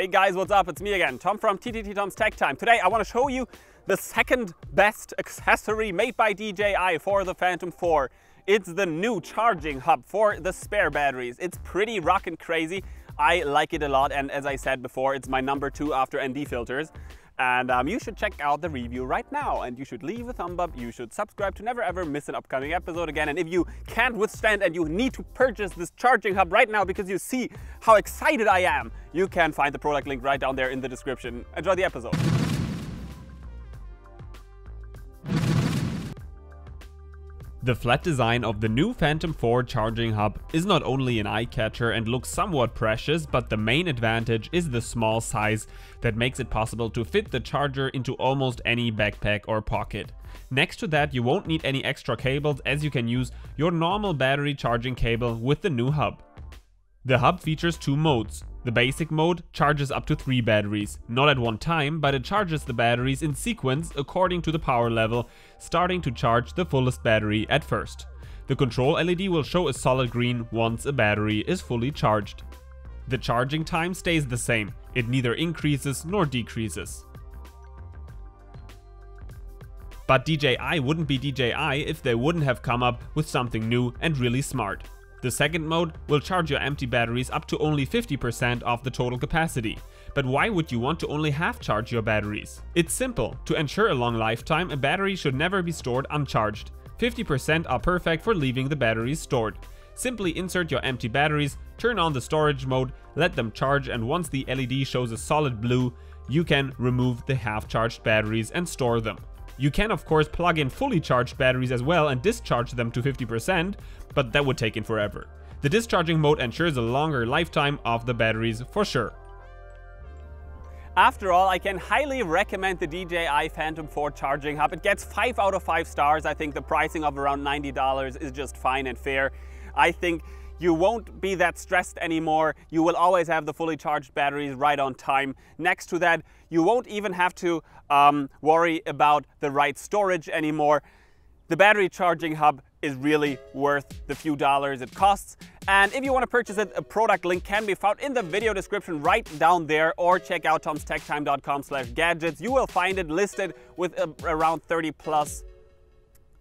Hey guys, what's up? It's me again, Tom from Tom's Tech Time. Today I want to show you the second best accessory made by DJI for the Phantom 4. It's the new charging hub for the spare batteries. It's pretty rockin' crazy. I like it a lot, and as I said before, it's my number 2 after ND filters. And you should check out the review right now, and you should leave a thumb up, you should subscribe to never ever miss an upcoming episode again. And if you can't withstand and you need to purchase this charging hub right now because you see how excited I am, you can find the product link right down there in the description. Enjoy the episode. The flat design of the new Phantom 4 charging hub is not only an eye-catcher and looks somewhat precious, but the main advantage is the small size that makes it possible to fit the charger into almost any backpack or pocket. Next to that, you won't need any extra cables, as you can use your normal battery charging cable with the new hub. The hub features 2 modes. The basic mode charges up to 3 batteries, not at one time, but it charges the batteries in sequence according to the power level, starting to charge the fullest battery at first. The control LED will show a solid green once a battery is fully charged. The charging time stays the same, it neither increases nor decreases. But DJI wouldn't be DJI if they wouldn't have come up with something new and really smart. The second mode will charge your empty batteries up to only 50% of the total capacity. But why would you want to only half charge your batteries? It's simple. To ensure a long lifetime, a battery should never be stored uncharged. 50% are perfect for leaving the batteries stored. Simply insert your empty batteries, turn on the storage mode, let them charge, and once the LED shows a solid blue, you can remove the half-charged batteries and store them. You can of course plug in fully charged batteries as well and discharge them to 50%, but that would take in forever. The discharging mode ensures a longer lifetime of the batteries for sure. After all, I can highly recommend the DJI Phantom 4 charging hub. It gets 5 out of 5 stars. I think the pricing of around $90 is just fine and fair. I think you won't be that stressed anymore. You will always have the fully charged batteries right on time. Next to that, you won't even have to worry about the right storage anymore. The battery charging hub is really worth the few dollars it costs. And if you want to purchase it, a product link can be found in the video description right down there, or check out tomstechtime.com/gadgets. You will find it listed with around 30 plus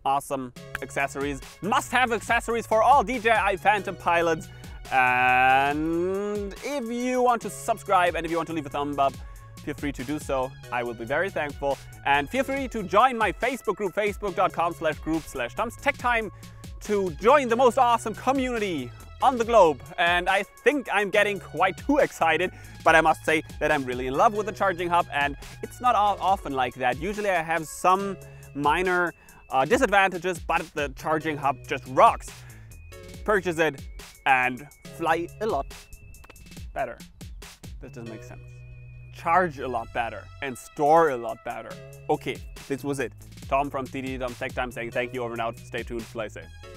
awesome accessories. Must-have accessories for all DJI Phantom pilots. And if you want to subscribe and if you want to leave a thumb up, feel free to do so. I will be very thankful. And feel free to join my Facebook group, facebook.com/group/TomsTechTime, to join the most awesome community on the globe. And I think I'm getting quite too excited, but I must say that I'm really in love with the charging hub, and it's not often like that. Usually I have some minor disadvantages, but the charging hub just rocks. Purchase it and fly a lot better. This doesn't make sense. Charge a lot better and store a lot better. Okay, this was it. Tom from Tom's Tech Time saying thank you, over and out. Stay tuned, fly safe.